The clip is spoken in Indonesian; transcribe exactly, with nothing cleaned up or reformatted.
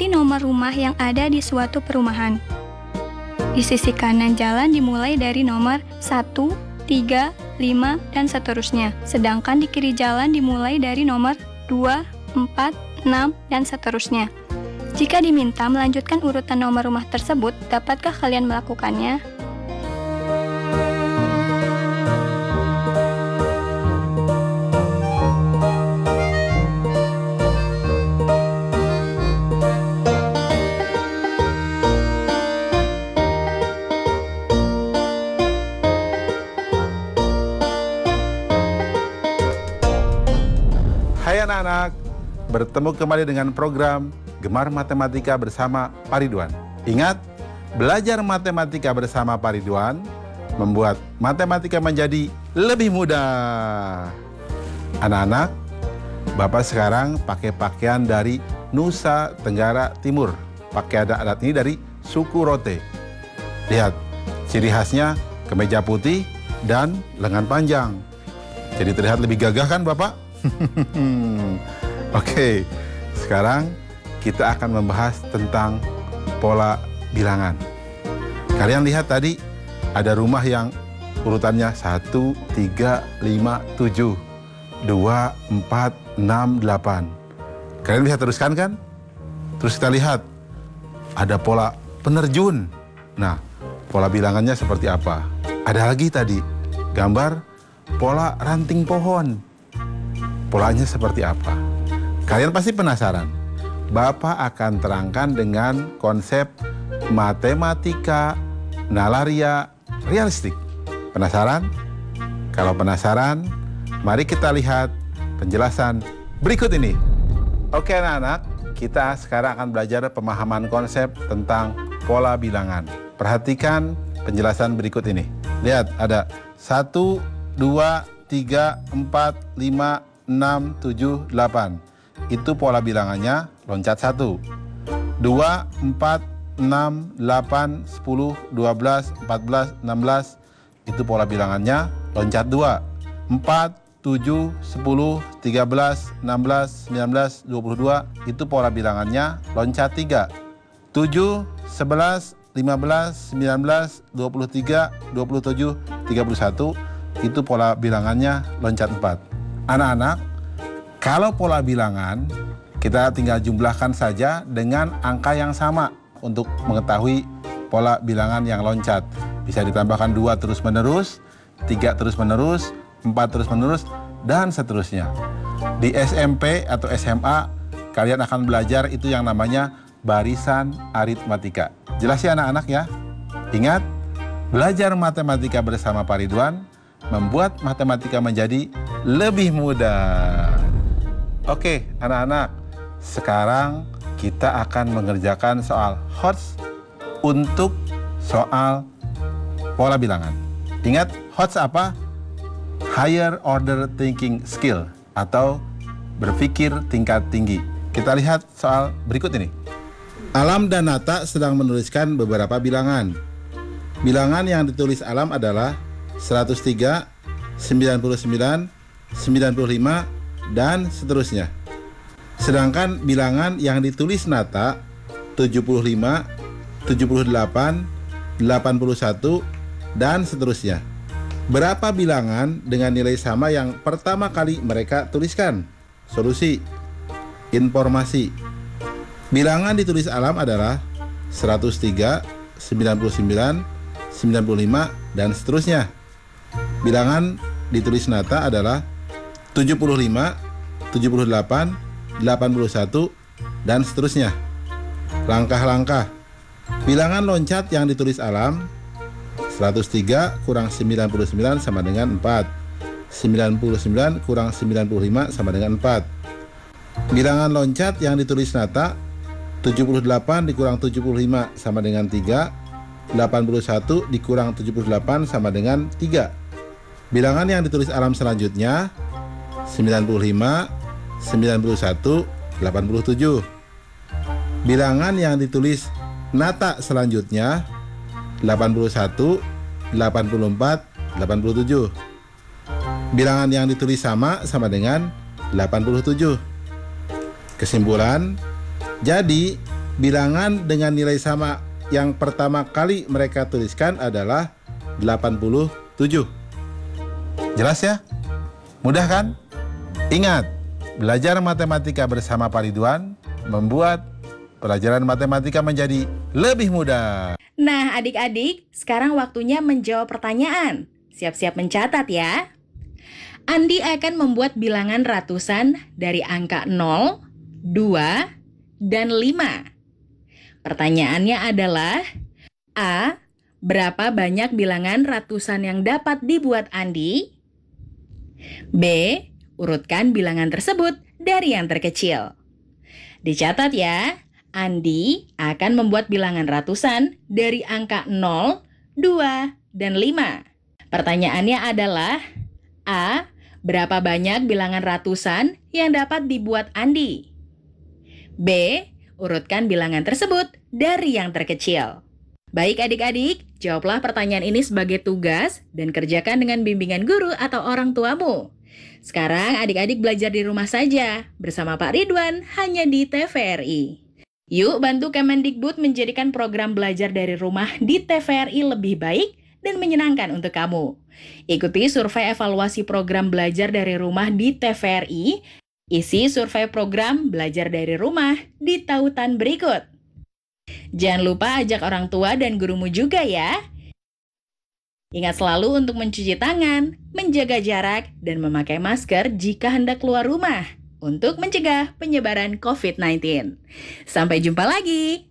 mengikuti nomor rumah yang ada di suatu perumahan. Di sisi kanan jalan dimulai dari nomor satu, tiga, lima, dan seterusnya. Sedangkan di kiri jalan dimulai dari nomor dua, empat, enam, dan seterusnya. Jika diminta melanjutkan urutan nomor rumah tersebut, dapatkah kalian melakukannya? Hai anak-anak, bertemu kembali dengan program Gemar Matematika bersama Pak Ridwan. Ingat, belajar matematika bersama Pak Ridwan membuat matematika menjadi lebih mudah. Anak-anak, Bapak sekarang pakai pakaian dari Nusa Tenggara Timur. Pakaian adat ini dari suku Rote. Lihat, ciri khasnya kemeja putih dan lengan panjang. Jadi terlihat lebih gagah kan Bapak? Oke, sekarang kita akan membahas tentang pola bilangan. Kalian lihat tadi ada rumah yang urutannya satu, tiga, lima, tujuh, dua, empat, enam, delapan. Kalian bisa teruskan kan? Terus kita lihat ada pola penerjun. Nah, pola bilangannya seperti apa? Ada lagi tadi gambar pola ranting pohon. Polanya seperti apa? Kalian pasti penasaran. Bapak akan terangkan dengan konsep matematika nalaria realistik. Penasaran? Kalau penasaran, mari kita lihat penjelasan berikut ini. Oke anak-anak, kita sekarang akan belajar pemahaman konsep tentang pola bilangan. Perhatikan penjelasan berikut ini. Lihat, ada satu, dua, tiga, empat, lima, enam, tujuh, delapan. Itu pola bilangannya loncat satu. dua, empat, enam, delapan, sepuluh, dua belas, empat belas, enam belas. Itu pola bilangannya loncat dua. empat, tujuh, sepuluh, tiga belas, enam belas, sembilan belas, dua puluh dua. Itu pola bilangannya loncat tiga. tujuh, sebelas, lima belas, sembilan belas, dua puluh tiga, dua puluh tujuh, tiga puluh satu. Itu pola bilangannya loncat empat. Anak-anak, kalau pola bilangan, kita tinggal jumlahkan saja dengan angka yang sama untuk mengetahui pola bilangan yang loncat. Bisa ditambahkan dua terus-menerus, tiga terus-menerus, empat terus-menerus, dan seterusnya. Di S M P atau S M A, kalian akan belajar itu yang namanya barisan aritmatika. Jelas ya anak-anak ya? Ingat, belajar matematika bersama Pak Ridwan membuat matematika menjadi lebih mudah. Oke, anak-anak, sekarang kita akan mengerjakan soal H O T S untuk soal pola bilangan. Ingat, H O T S apa? Higher Order Thinking Skill atau berpikir tingkat tinggi. Kita lihat soal berikut ini. Alam dan Nata sedang menuliskan beberapa bilangan. Bilangan yang ditulis Alam adalah seratus tiga, sembilan puluh sembilan, sembilan puluh lima, dan seterusnya. Sedangkan bilangan yang ditulis Nata tujuh puluh lima, tujuh puluh delapan, delapan puluh satu, dan seterusnya. Berapa bilangan dengan nilai sama yang pertama kali mereka tuliskan? Solusi. Informasi. Bilangan ditulis Alam adalah seratus tiga, sembilan puluh sembilan, sembilan puluh lima, dan seterusnya. Bilangan ditulis Nata adalah tujuh puluh lima, tujuh puluh delapan, delapan puluh satu, dan seterusnya. Langkah-langkah. Bilangan loncat yang ditulis Alam seratus tiga kurang sembilan puluh sembilan sama dengan empat, sembilan puluh sembilan kurang sembilan puluh lima sama dengan empat. Bilangan loncat yang ditulis Nata tujuh puluh delapan dikurang tujuh puluh lima sama dengan tiga, delapan puluh satu dikurang tujuh puluh delapan sama dengan tiga. Bilangan yang ditulis Alam selanjutnya sembilan puluh lima, sembilan puluh satu, delapan puluh tujuh. Bilangan yang ditulis Nata selanjutnya delapan puluh satu, delapan puluh empat, delapan puluh tujuh. Bilangan yang ditulis sama sama dengan delapan puluh tujuh. Kesimpulan, jadi Bilangan dengan nilai sama yang pertama kali mereka tuliskan adalah delapan puluh tujuh. Jelas ya? Mudah kan? Ingat, belajar matematika bersama Pak Ridwan membuat pelajaran matematika menjadi lebih mudah. Nah adik-adik, sekarang waktunya menjawab pertanyaan. Siap-siap mencatat ya. Andi akan membuat bilangan ratusan dari angka nol, dua, dan lima. Pertanyaannya adalah A. Berapa banyak bilangan ratusan yang dapat dibuat Andi? B. Urutkan bilangan tersebut dari yang terkecil. Dicatat ya, Andi akan membuat bilangan ratusan dari angka nol, dua, dan lima. Pertanyaannya adalah A. Berapa banyak bilangan ratusan yang dapat dibuat Andi? B. Urutkan bilangan tersebut dari yang terkecil. Baik adik-adik, jawablah pertanyaan ini sebagai tugas dan kerjakan dengan bimbingan guru atau orang tuamu. Sekarang adik-adik belajar di rumah saja bersama Pak Ridwan hanya di T V R I. Yuk bantu Kemendikbud menjadikan program belajar dari rumah di T V R I lebih baik dan menyenangkan untuk kamu. Ikuti survei evaluasi program belajar dari rumah di T V R I. Isi survei program belajar dari rumah di tautan berikut. Jangan lupa ajak orang tua dan gurumu juga ya. Ingat selalu untuk mencuci tangan, menjaga jarak, dan memakai masker jika hendak keluar rumah untuk mencegah penyebaran covid sembilan belas. Sampai jumpa lagi!